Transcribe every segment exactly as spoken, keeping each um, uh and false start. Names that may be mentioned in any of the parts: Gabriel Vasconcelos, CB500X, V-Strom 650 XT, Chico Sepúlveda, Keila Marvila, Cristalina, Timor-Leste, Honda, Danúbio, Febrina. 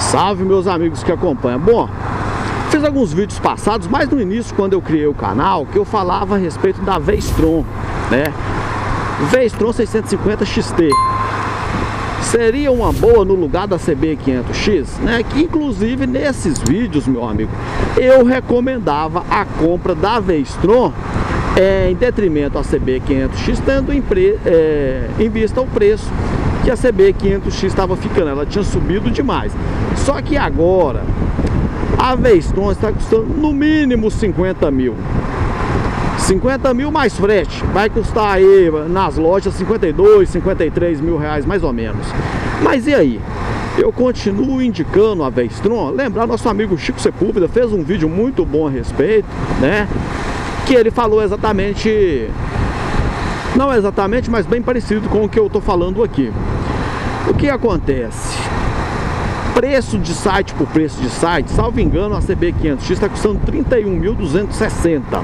Salve, meus amigos que acompanham. Bom, fiz alguns vídeos passados, mas no início, quando eu criei o canal, que eu falava a respeito da V-Strom, né? V-Strom seiscentos e cinquenta X T. Seria uma boa no lugar da C B quinhentos X, né? Que inclusive nesses vídeos, meu amigo, eu recomendava a compra da V-Strom é, em detrimento à C B quinhentos X, tendo em, pre... é, em vista o preço que a C B quinhentos X estava ficando. Ela tinha subido demais. Só que agora a V-Strom está custando no mínimo cinquenta mil. cinquenta mil mais frete, vai custar aí nas lojas cinquenta e dois, cinquenta e três mil reais mais ou menos. Mas e aí? Eu continuo indicando a V-Strom. Lembrar, nosso amigo Chico Sepúlveda fez um vídeo muito bom a respeito, né? Que ele falou exatamente, não exatamente, mas bem parecido com o que eu tô falando aqui. O que acontece? Preço de site por preço de site, salvo engano, a C B quinhentos X está custando trinta e um mil duzentos e sessenta.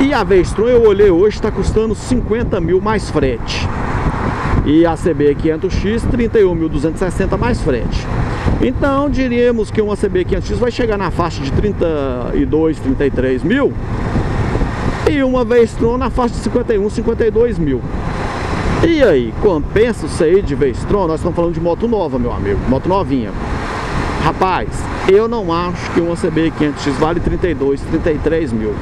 E a V-Strom, eu olhei hoje, está custando cinquenta mil mais frete. E a C B quinhentos X, trinta e um mil duzentos e sessenta mais frete. Então, diríamos que uma C B quinhentos X vai chegar na faixa de trinta e dois, trinta e três mil. E uma V-Strom na faixa de cinquenta e um, cinquenta e dois mil. E aí, compensa isso aí de V-Strom? Nós estamos falando de moto nova, meu amigo. Moto novinha. Rapaz, eu não acho que uma C B quinhentos X vale trinta e dois, trinta e três mil.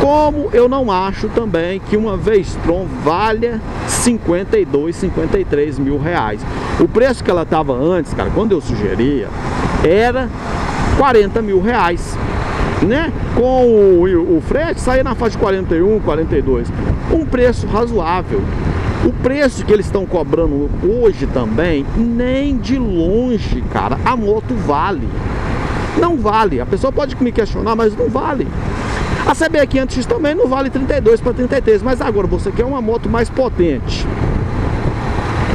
Como eu não acho também que uma V-Strom valha cinquenta e dois, cinquenta e três mil reais. O preço que ela estava antes, cara, quando eu sugeria, era quarenta mil reais, né? Com o, o frete, saía na faixa de quarenta e um, quarenta e dois. Um preço razoável. O preço que eles estão cobrando hoje também, nem de longe, cara, a moto vale. Não vale. A pessoa pode me questionar, mas não vale. A C B quinhentos X também não vale trinta e dois para trinta e três, mas agora você quer uma moto mais potente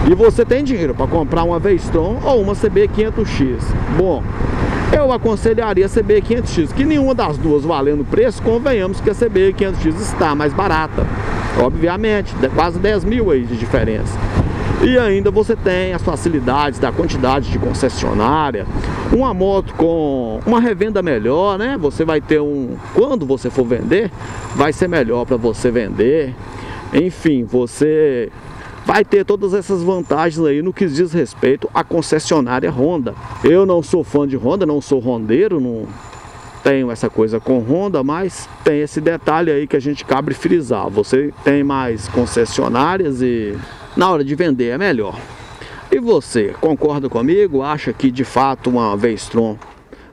e você tem dinheiro para comprar uma V-Strom ou uma C B quinhentos X. Bom, eu aconselharia a C B quinhentos X, que nenhuma das duas valendo preço, convenhamos que a C B quinhentos X está mais barata, obviamente, quase dez mil aí de diferença. E ainda você tem as facilidades da quantidade de concessionária, uma moto com uma revenda melhor, né? Você vai ter um... Quando você for vender, vai ser melhor para você vender. Enfim, você vai ter todas essas vantagens aí no que diz respeito à concessionária Honda. Eu não sou fã de Honda, não sou rondeiro, não tenho essa coisa com Honda, mas tem esse detalhe aí que a gente cabe frisar. Você tem mais concessionárias e... na hora de vender é melhor. E você, concorda comigo? Acha que de fato uma V-Strom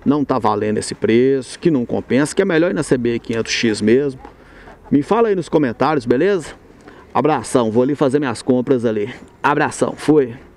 não está valendo esse preço, que não compensa, que é melhor ir na C B quinhentos X mesmo? Me fala aí nos comentários, beleza? Abração, vou ali fazer minhas compras ali. Abração, fui!